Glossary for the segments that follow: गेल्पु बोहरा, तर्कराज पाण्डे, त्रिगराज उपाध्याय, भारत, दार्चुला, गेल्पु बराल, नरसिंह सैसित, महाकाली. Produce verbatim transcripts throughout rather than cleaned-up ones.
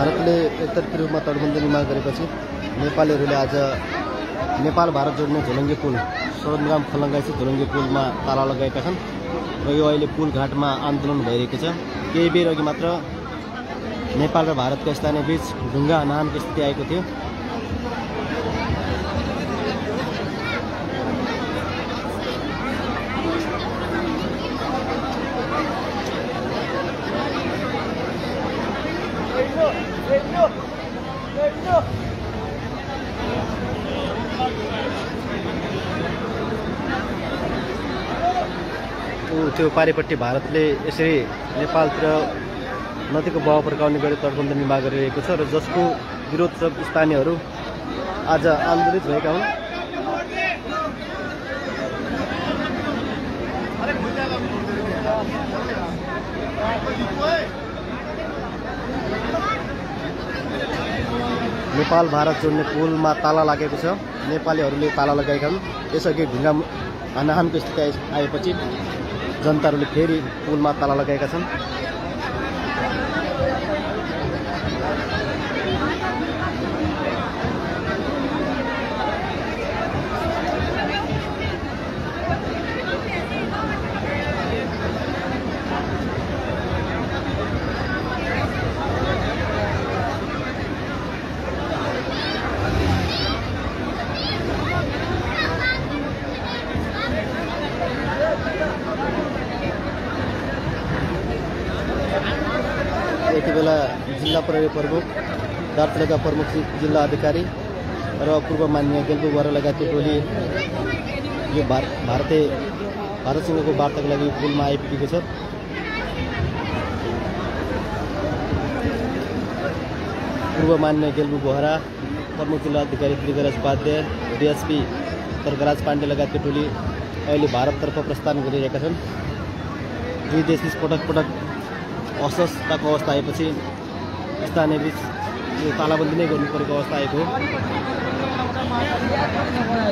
भारतले एकतर्फी रूपमा तटबन्दी निर्माण गरेपछि नेपालीहरुले आज नेपाल भारत जोड्ने झोलंगे पुल सोलंगाम खलंगासी झोलंगे पुलमा ताला लगाएका छन् र यो अहिले पुल घाटमा आन्दोलन भइरहेको छ। केही बेर अघि मात्र नेपाल र भारतका स्थानीय बीच ढुङ्गा हनानको स्थिति आएको थियो। त्यो पारिपट्टि भारतले यसरी नेपालतिर नदीको बहाव फर्काउने गरी तटबन्दी निर्माण गरिरहेको छ र जसको विरोध सब स्थानीयहरू आज आन्दोलित भएका हुन्। नेपाल भारत जोड्ने पुलमा ताला लागेको छ, नेपालीहरूले ताला लगाएका हुन्। त्यसअघि ढुङ्गा हनाहनको स्थिति आएपछि जनताहरूले फेरि पुलमा ताला लगाएका छन्। यति बेला जिल्ला प्रहरी प्रमुख दार्चुलाका प्रमुख जिल्ला अधिकारी र पूर्व मान्य गेल्पु बराल लगायतको टोली यो भारतीय भारतसँगको वार्ताको लागि पुलमा आइपुगेको छ। पूर्व मान्य गेल्पु बोहरा प्रमुख जिल्ला अधिकारी त्रिगराज उपाध्याय डीएसपी तर्कराज पाण्डे लगायतको टोली अहिले भारततर्फ प्रस्थान गरिरहेका छन्। दुई देशबीच पटक पटक अस्वस्थताको अवस्था आएपछि स्थानीय बीच तालाबन्दी नै गर्नुपरेको अवस्था आएको हो।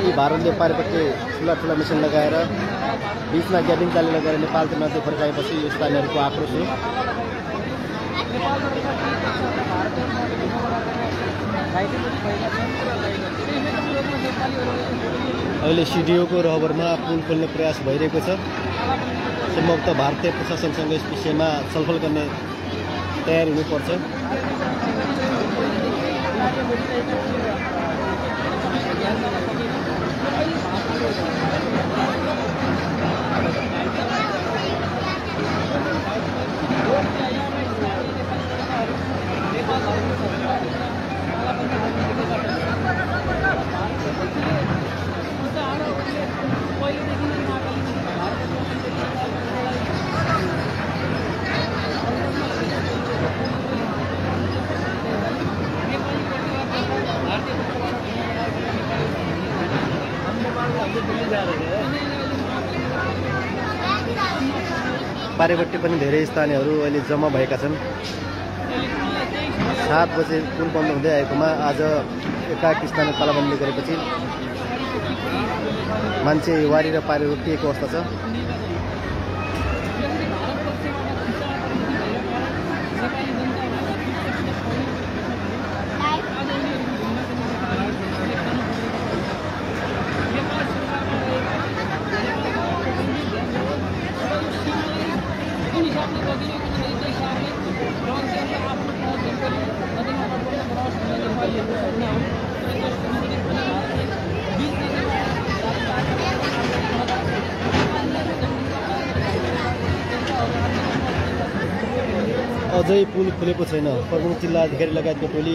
यी भारतले पारिपट्टि ठुला ठुला मिसन लगाएर बीचमा ग्यापिङ चालु गरेर नेपालतिर नदी फर्काएपछि यो स्थानीयहरूको आक्रोश हो। अहिले सिडिओको रहबरमा पुल खोल्ने प्रयास भइरहेको छ। सम्भवतः भारतीय प्रशासनसँग यस विषयमा छलफल गर्ने तयारी हुनुपर्छ। पारिपट्टि पनि धेरै स्थानीयहरू अहिले जम्मा भएका छन्। सात बजे पुल बन्द हुँदै आएकोमा आज एकाएक स्थानीय तालाबन्दी गरेपछि मान्छे वारी र पारी रोकिएको अवस्था छ। अझै पुल खुलेको छैन। प्रमुख जिल्ला अधिकारी लगायतको टोली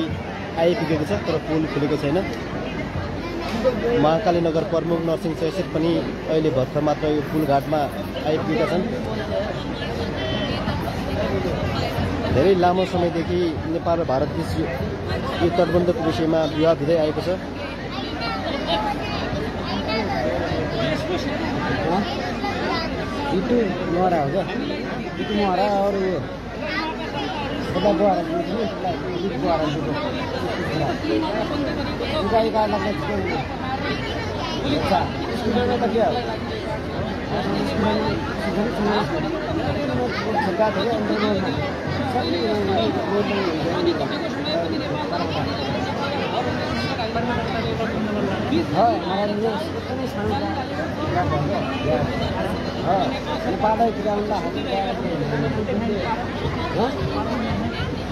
आइपुगेको छ तर पुल खुलेको छैन। महाकाली नगर प्रमुख नरसिंह सैसित पनि अहिले भर्खर मात्र यो पुल घाटमा आइपुगेका छन्। धेरै लामो समयदेखि नेपाल र भारतबीच यो तटबन्धको विषयमा विवाद हुँदै आएको छ। इटु नरा हो इटु नरा और यो सरकार हाँ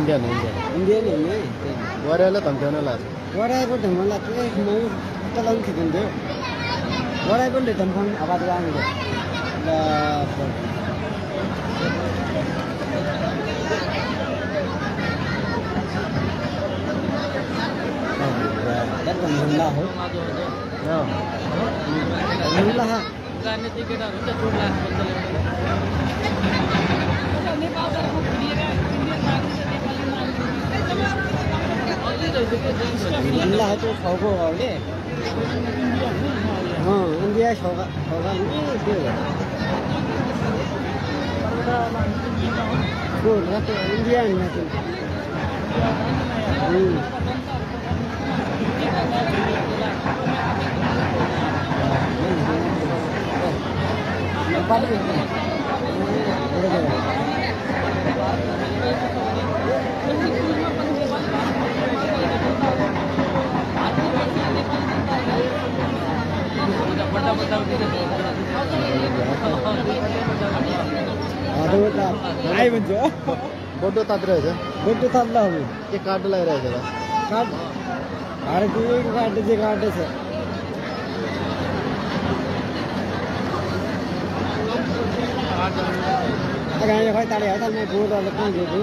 India, India. India ni ni. Warna apa tanggung jawab lagi? Warna apa tanggung jawab lagi? Mau tolong kita ni. Warna apa ni tanggung apa tuan ni? Lah. Dah tanggung lah. Nah. Tanggung lah. Karena tiket dah sudah turun. India है तो शौक होगा उन्हें हाँ India शौक होगा तो ना तो इंडिया ना तो नेपाल आई बंजो बोटो ताद रहे थे बोटो ताद लाओगे ये कार्ड लाए रहे थे कार्ड आरे तू ये कार्ड जी कार्ड से अगर ये कोई ताली आता मैं बोल रहा हूँ कौन जी बोल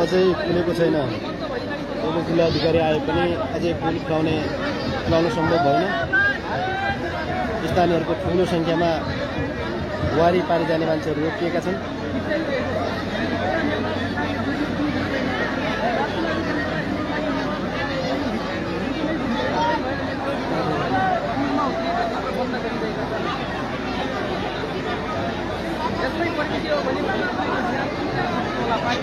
अजय पुलिस को चाहिए ना वो लोग जिला अधिकारी आए पने अजय पुलिस गांव ने गांव में संभव है ना स्थानीय और कुछ पुलिस संख्या में वारी पारी जाने वाले चोरों के कैसे मान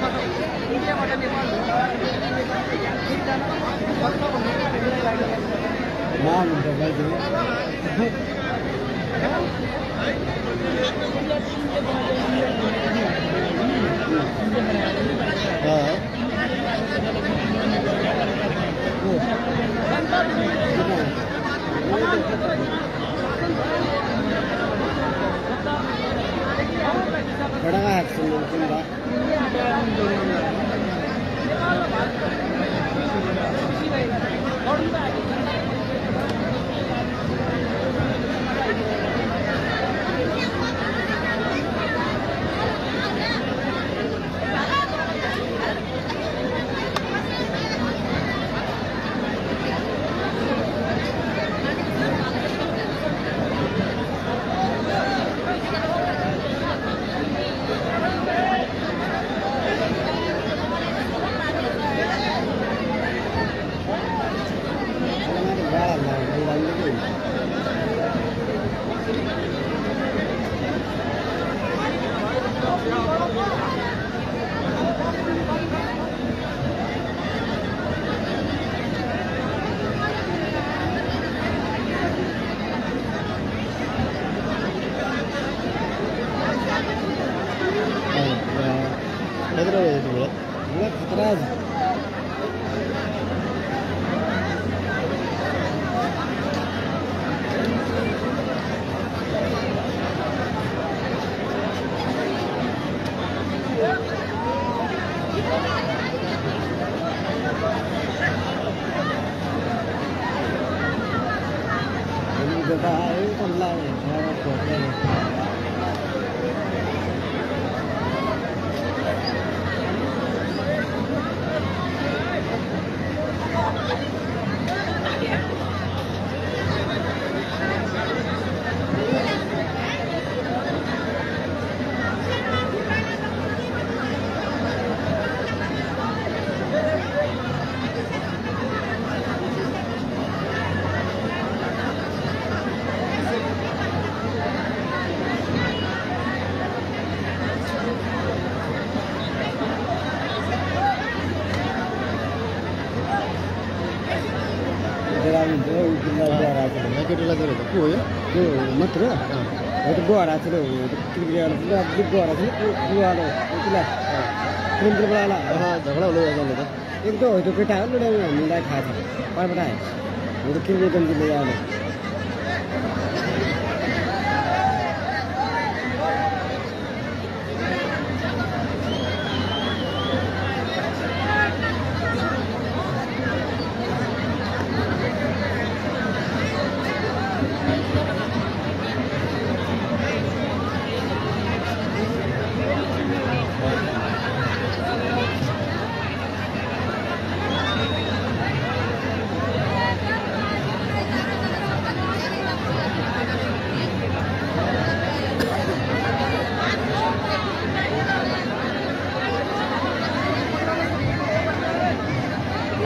भाई जी बड़ा है Terima kasih. बड़ा खतरा है।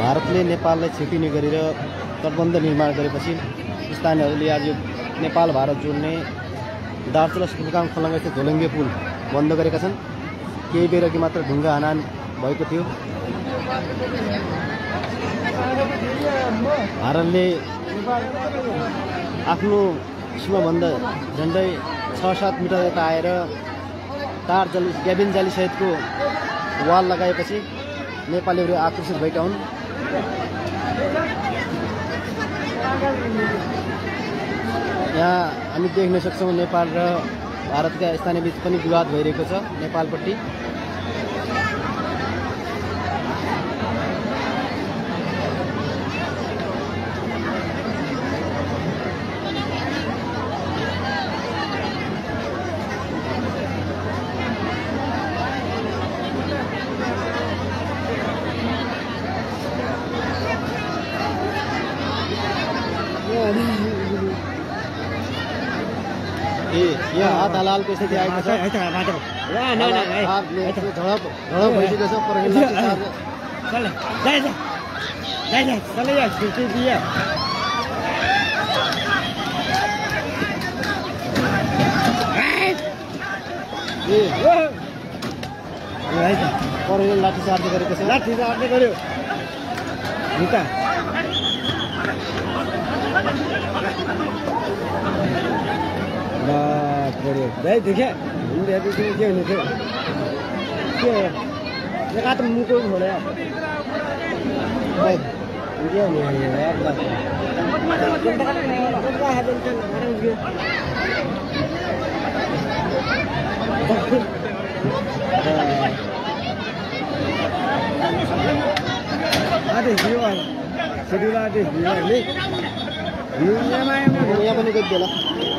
भारतले नेपाललाई छेकिने गरेर तटबन्ध निर्माण गरेपछि स्थानीयहरूले आज नेपाल भारत जोड्ने दार्चुला सुनकाम खलङ्गा स्थित झोलुङ्गे पुल बन्द गरेका छन्। केही बेर अघि मात्र ढुङ्गा हनान भएको थियो। भारतले आफ्नो सीमाभन्दा झन्डै छ सात मिटर यता आएर तार जाली ग्याबिन जाली सहितको वाल लगाएपछि नेपालीहरू आक्रोशित भएका हुन्। यहाँ हामी देख्न सक्छौं नेपाल र भारतका स्थानीय बीच पनि विवाद भइरहेको छ। नेपालपट्टि हाल को स्थिति आएको छ। ला न न आप धडप धडप भइसकेको छ। परगिल्ला चल जाय जाय जाय जाय चल या छिटो दिया ए राइट परगिल्ला लाठी चार्ज गरेको छ। लाठी चार्ज गर्यो निता भाई देखे मुझे अभी तो क्या नहीं था क्या ये काट मुंह को हो रहा है भाई क्या नहीं है यार बात क्या है टेंशन हमारे लिए आधे जीवन सिद्धू आधे जीवन ले ये मैं मैं ये बनी कुछ गला